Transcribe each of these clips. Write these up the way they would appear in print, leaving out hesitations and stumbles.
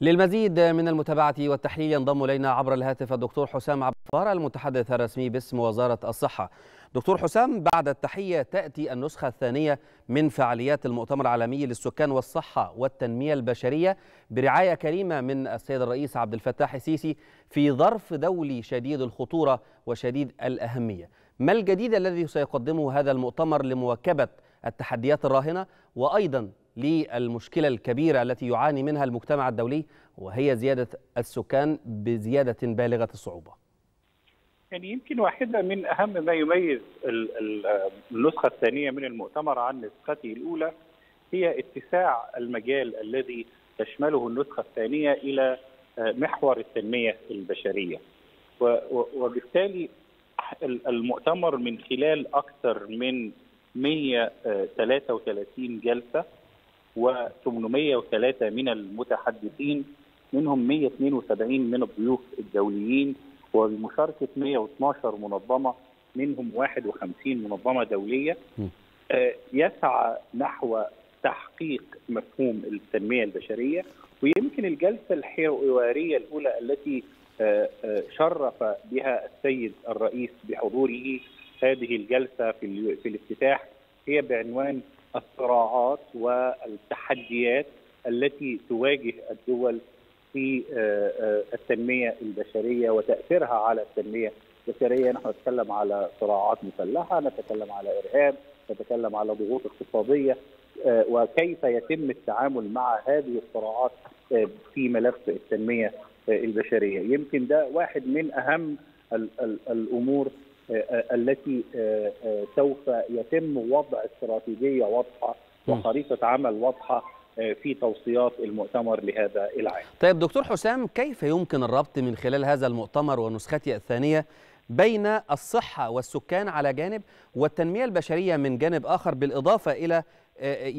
للمزيد من المتابعة والتحليل ينضم إلينا عبر الهاتف الدكتور حسام عبد الغفار المتحدث الرسمي باسم وزارة الصحة. دكتور حسام، بعد التحية تأتي النسخة الثانية من فعاليات المؤتمر العالمي للسكان والصحة والتنمية البشرية برعاية كريمة من السيد الرئيس عبد الفتاح السيسي في ظرف دولي شديد الخطورة وشديد الأهمية. ما الجديد الذي سيقدمه هذا المؤتمر لمواكبة التحديات الراهنة وأيضا للمشكلة الكبيرة التي يعاني منها المجتمع الدولي وهي زيادة السكان بزيادة بالغة الصعوبة؟ يعني يمكن واحدة من أهم ما يميز النسخة الثانية من المؤتمر عن نسخته الأولى هي اتساع المجال الذي تشمله النسخة الثانية إلى محور التنمية البشرية، وبالتالي المؤتمر من خلال أكثر من 133 جلسة و803 من المتحدثين، منهم 172 من الضيوف الدوليين وبمشاركة 112 منظمة، منهم 51 منظمة دولية، يسعى نحو تحقيق مفهوم التنمية البشرية. ويمكن الجلسة الحوارية الأولى التي شرف بها السيد الرئيس بحضوره هذه الجلسة في الافتتاح هي بعنوان الصراعات والتحديات التي تواجه الدول في التنمية البشرية وتأثيرها على التنمية البشرية. نحن نتكلم على صراعات مسلحة، نتكلم على إرهاب، نتكلم على ضغوط اقتصادية، وكيف يتم التعامل مع هذه الصراعات في ملف التنمية البشرية. يمكن ده واحد من أهم الأمور التي سوف يتم وضع استراتيجية واضحة وخريطة عمل واضحة في توصيات المؤتمر لهذا العام. طيب دكتور حسام، كيف يمكن الربط من خلال هذا المؤتمر ونسخته الثانية بين الصحة والسكان على جانب والتنمية البشرية من جانب آخر، بالإضافة إلى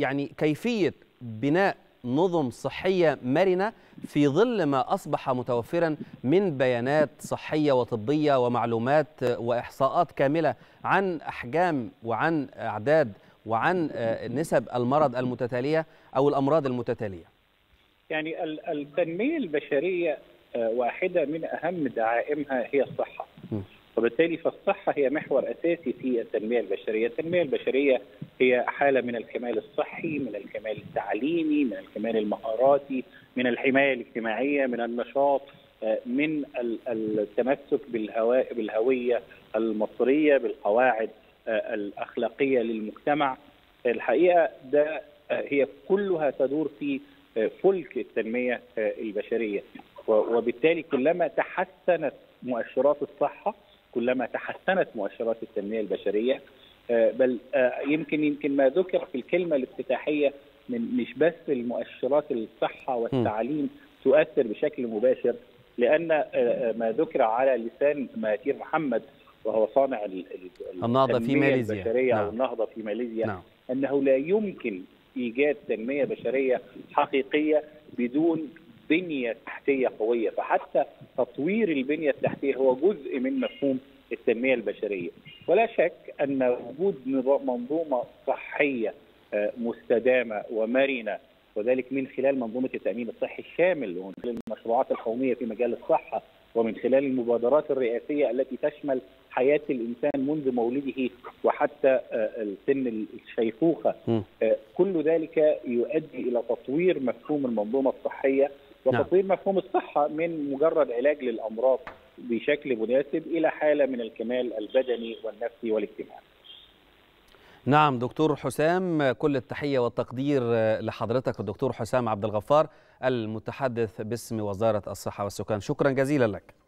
يعني كيفية بناء نظم صحية مرنة في ظل ما أصبح متوفرا من بيانات صحية وطبية ومعلومات وإحصاءات كاملة عن أحجام وعن أعداد وعن نسب المرض المتتالية أو الأمراض المتتالية؟ يعني التنمية البشرية واحدة من أهم دعائمها هي الصحة، وبالتالي فالصحة هي محور أساسي في التنمية البشرية. التنمية البشرية هي حالة من الكمال الصحي، من الكمال التعليمي، من الكمال المهاراتي، من الحماية الاجتماعية، من النشاط، من التمسك بالهوية المصرية، بالقواعد الأخلاقية للمجتمع. الحقيقة ده هي كلها تدور في فلك التنمية البشرية، وبالتالي كلما تحسنت مؤشرات الصحة كلما تحسنت مؤشرات التنمية البشرية. بل يمكن ما ذكر في الكلمة الافتتاحية من مش بس المؤشرات الصحة والتعليم تؤثر بشكل مباشر، لأن ما ذكر على لسان ماتير محمد وهو صانع النهضة في ماليزيا أو النهضة في ماليزيا، نعم، أنه لا يمكن إيجاد تنمية بشرية حقيقية بدون بنية تحتية قوية، فحتى تطوير البنية التحتية هو جزء من مفهوم التنمية البشرية. ولا شك أن وجود منظومة صحية مستدامة ومرنة، وذلك من خلال منظومة التأمين الصحي الشامل ومن خلال المشروعات القومية في مجال الصحة ومن خلال المبادرات الرئاسية التي تشمل حياة الإنسان منذ مولده وحتى السن الشيخوخة، كل ذلك يؤدي إلى تطوير مفهوم المنظومة الصحية وتطوير مفهوم الصحة من مجرد علاج للأمراض بشكل مناسب إلى حالة من الكمال البدني والنفسي والاجتماعي. نعم دكتور حسام، كل التحية والتقدير لحضرتك الدكتور حسام عبد الغفار المتحدث باسم وزارة الصحة والسكان، شكرا جزيلا لك.